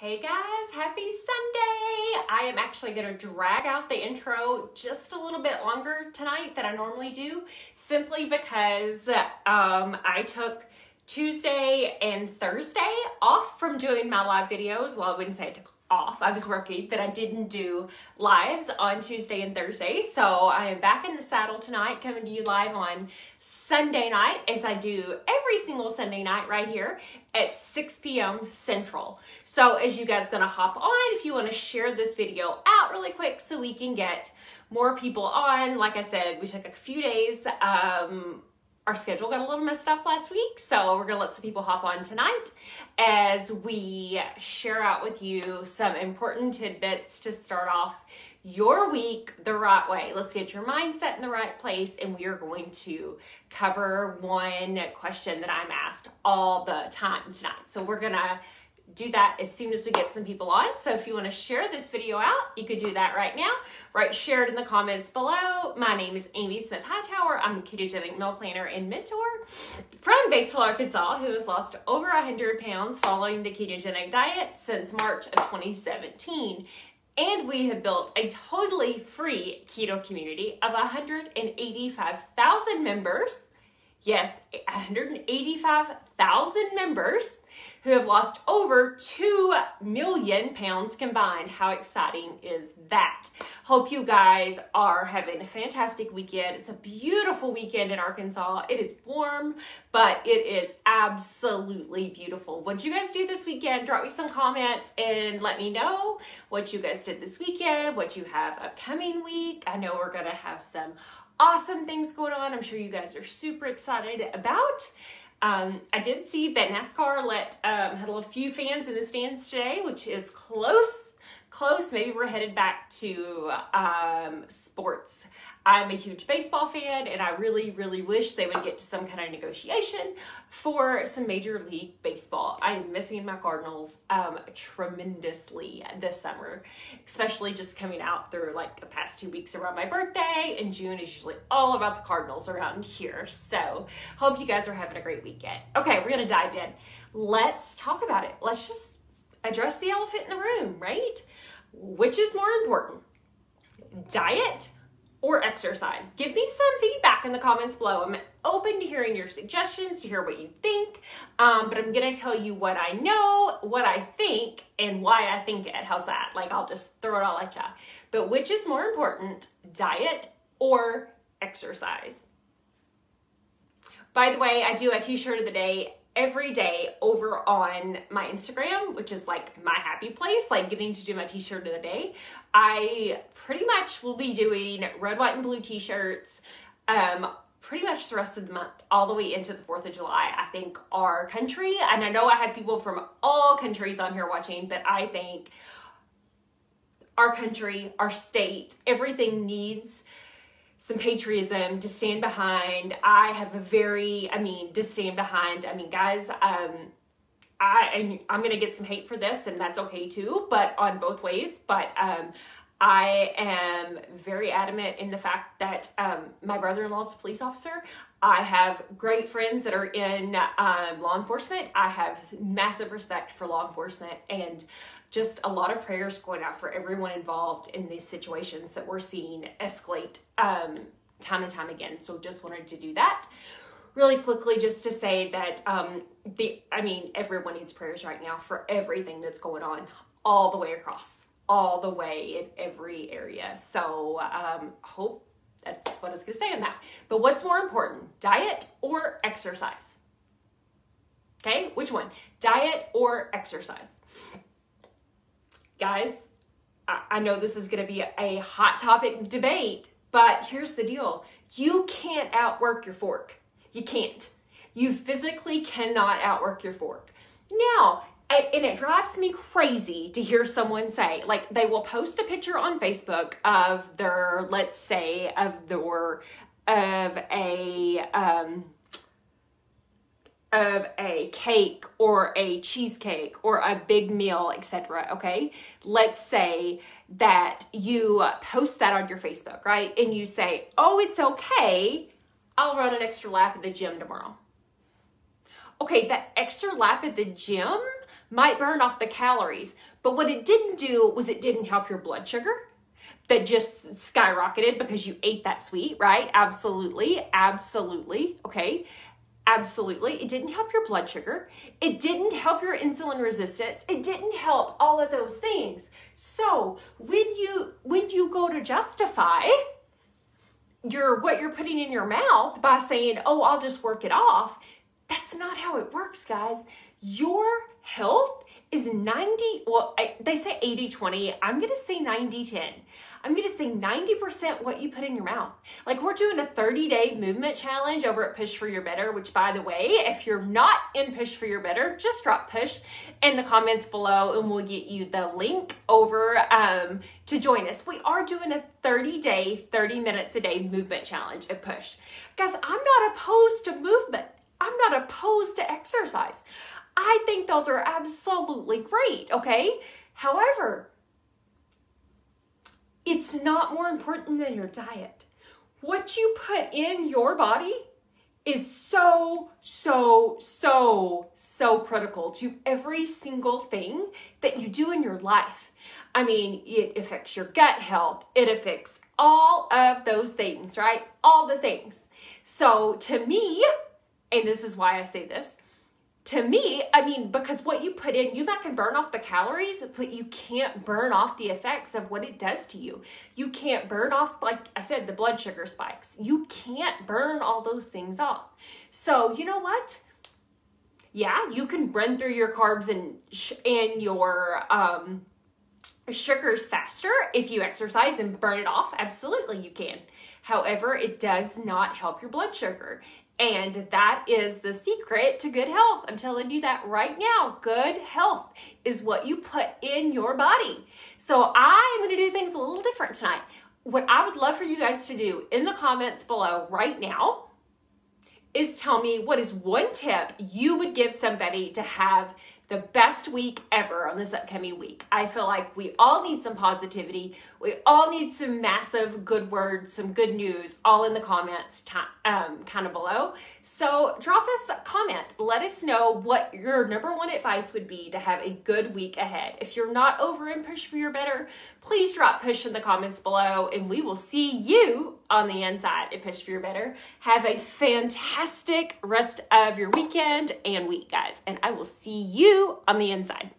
Hey guys, happy Sunday! I am actually going to drag out the intro just a little bit longer tonight than I normally do, simply because I took Tuesday and Thursday off from doing my live videos. Well, I wouldn't say I took off, I was working, but I didn't do lives on Tuesday and Thursday, so I am back in the saddle tonight, coming to you live on Sunday night, as I do every single Sunday night right here at 6 p.m. Central. So as you guys are gonna hop on, if you wanna share this video out really quick so we can get more people on. Like I said, we took a few days. Our schedule got a little messed up last week, so we're gonna let some people hop on tonight as we share out with you some important tidbits to start off your week the right way. Let's get your mindset in the right place, and we are going to cover one question that I'm asked all the time tonight. So we're gonna do that as soon as we get some people on. So if you want to share this video out, you could do that right now. Write share it in the comments below. My name is Amy Smith-Hightower. I'm a ketogenic meal planner and mentor from Batesville, Arkansas, who has lost over 100 pounds following the ketogenic diet since March of 2017. And we have built a totally free keto community of 185,000 members. Yes, 185,000 members who have lost over 2 million pounds combined. How exciting is that? Hope you guys are having a fantastic weekend. It's a beautiful weekend in Arkansas. It is warm, but it is absolutely beautiful. What'd you guys do this weekend? Drop me some comments and let me know what you guys did this weekend, what you have upcoming week. I know we're gonna have some awesome things going on. I'm sure you guys are super excited about. I did see that NASCAR had a few fans in the stands today, which is close. Maybe we're headed back to sports. I'm a huge baseball fan, and I really, really wish they would get to some kind of negotiation for some Major League Baseball. I am missing my Cardinals tremendously this summer, especially just coming out through like the past 2 weeks around my birthday, and June is usually all about the Cardinals around here. So hope you guys are having a great weekend. Okay, we're gonna dive in. Let's talk about it. Let's just address the elephant in the room, right? Which is more important, diet or exercise? Give me some feedback in the comments below. I'm open to hearing your suggestions, to hear what you think, but I'm gonna tell you what I know, what I think, and why I think it. How's that? Like, I'll just throw it all at ya. But which is more important, diet or exercise? By the way, I do a t-shirt of the day every day over on my Instagram, which is like my happy place, like getting to do my t-shirt of the day. I pretty much will be doing red, white, and blue t-shirts pretty much the rest of the month, all the way into the 4th of July. I think our country, and I know I have people from all countries on here watching, but I think our country, our state, everything needs some patriotism to stand behind. To stand behind. I mean, guys, I'm gonna get some hate for this, and that's okay too, but on both ways. But I am very adamant in the fact that my brother-in-law is a police officer. I have great friends that are in law enforcement. I have massive respect for law enforcement, and just a lot of prayers going out for everyone involved in these situations that we're seeing escalate time and time again. So just wanted to do that really quickly, just to say that everyone needs prayers right now for everything that's going on all the way across, all the way in every area. So hope that's what I was gonna say on that. But what's more important, diet or exercise? Okay, which one? Diet or exercise? Guys, I know this is gonna be a hot topic debate, but here's the deal. You can't outwork your fork. You can't. You physically cannot outwork your fork. Now, and it drives me crazy to hear someone say, like, they will post a picture on Facebook of their, let's say, of a cake or a cheesecake or a big meal, etc. Okay, let's say that you post that on your Facebook, right? And you say, oh, it's okay, I'll run an extra lap at the gym tomorrow. Okay, that extra lap at the gym might burn off the calories, but what it didn't do was it didn't help your blood sugar. That just skyrocketed because you ate that sweet, right? Absolutely, absolutely, okay? Absolutely, it didn't help your blood sugar. It didn't help your insulin resistance. It didn't help all of those things. So when you go to justify what you're putting in your mouth by saying, oh, I'll just work it off, that's not how it works, guys. Your health is 90, well, they say 80-20. I'm going to say 90-10. I'm going to say 90% what you put in your mouth. Like, we're doing a 30-day movement challenge over at Push for Your Better, which, by the way, if you're not in Push for Your Better, just drop push in the comments below and we'll get you the link over to join us. We are doing a 30-day, 30 minutes a day movement challenge at Push. Guys, I'm not opposed to movement. I'm not opposed to exercise. I think those are absolutely great, okay? However, it's not more important than your diet. What you put in your body is so, so, so, so critical to every single thing that you do in your life. I mean, it affects your gut health. It affects all of those things, right? All the things. So to me, and this is why I say this, to me, I mean, because what you put in, you might can burn off the calories, but you can't burn off the effects of what it does to you. You can't burn off, like I said, the blood sugar spikes. You can't burn all those things off. So you know what? Yeah, you can run through your carbs and your sugars faster if you exercise and burn it off. Absolutely, you can. However, it does not help your blood sugar. And that is the secret to good health. I'm telling you that right now. Good health is what you put in your body. So I'm going to do things a little different tonight. What I would love for you guys to do in the comments below right now is tell me, what is one tip you would give somebody to have the best week ever on this upcoming week? I feel like we all need some positivity. We all need some massive good words, some good news, all in the comments kind of below. So drop us a comment. Let us know what your number one advice would be to have a good week ahead. If you're not over in Push for Your Better, please drop push in the comments below and we will see you on the inside at Push for Your Better. Have a fantastic rest of your weekend and week, guys, and I will see you on the inside.